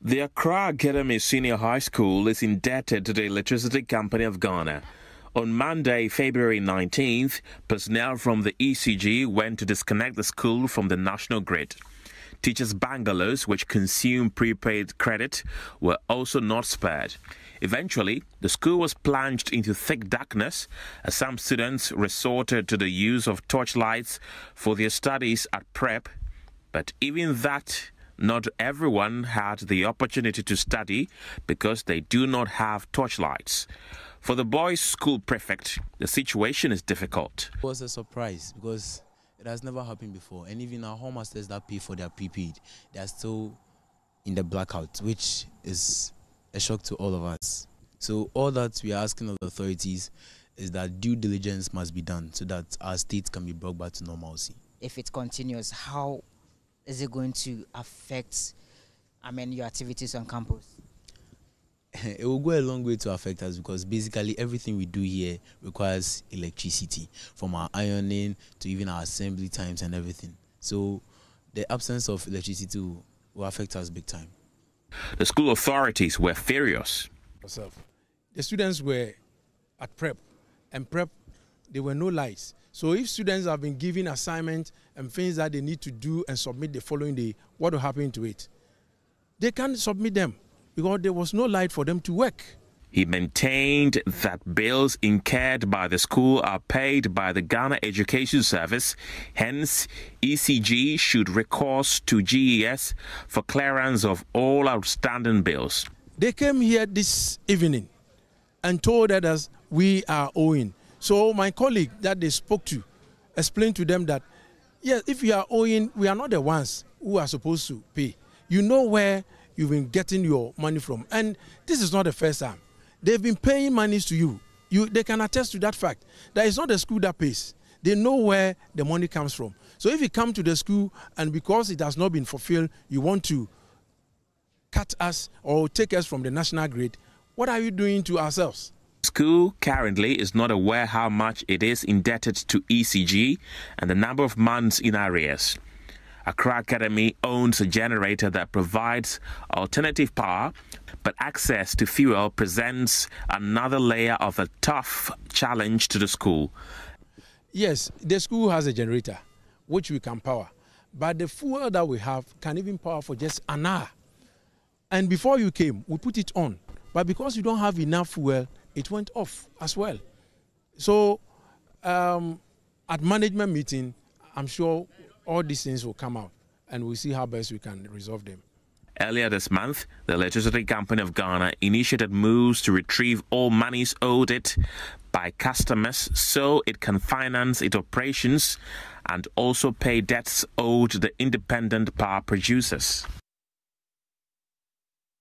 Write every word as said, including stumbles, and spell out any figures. The Accra Academy Senior High School is indebted to the Electricity Company of Ghana. On Monday, February nineteenth, personnel from the E C G went to disconnect the school from the national grid. Teachers' bungalows, which consume prepaid credit, were also not spared. Eventually, the school was plunged into thick darkness as some students resorted to the use of torchlights for their studies at prep. But even that, not everyone had the opportunity to study because they do not have torchlights. For the boys' school prefect, the situation is difficult. It was a surprise because it has never happened before, and even our home masters that pay for their prepaid, they are still in the blackout, which is a shock to all of us. So all that we are asking of the authorities is that due diligence must be done so that our state can be brought back to normalcy. If it continues, how is it going to affect, I mean, your activities on campus? It will go a long way to affect us because basically everything we do here requires electricity, from our ironing to even our assembly times and everything. So the absence of electricity will, will affect us big time. The school authorities were furious. The students were at prep, and prep, there were no lights. So if students have been given assignments and things that they need to do and submit the following day, what will happen to it? They can't submit them because there was no light for them to work. He maintained that bills incurred by the school are paid by the Ghana Education Service. Hence, E C G should recourse to G E S for clearance of all outstanding bills. They came here this evening and told us we are owing. So my colleague that they spoke to explained to them that, yes, if you are owing, we are not the ones who are supposed to pay. You know where you've been getting your money from. And this is not the first time. They've been paying monies to you. you. They can attest to that fact. That it's not the school that pays. They know where the money comes from. So if you come to the school and because it has not been fulfilled, you want to cut us or take us from the national grid, what are you doing to ourselves? School currently is not aware how much it is indebted to E C G and the number of months in arrears. Accra Academy owns a generator that provides alternative power, but access to fuel presents another layer of a tough challenge to the school. Yes, the school has a generator which we can power, but the fuel that we have can even power for just an hour. And before you came, we put it on, but because you don't have enough fuel, it went off as well. So um, at management meeting, I'm sure all these things will come out and we'll see how best we can resolve them. Earlier this month, the Electricity Company of Ghana initiated moves to retrieve all monies owed it by customers so it can finance its operations and also pay debts owed to the independent power producers.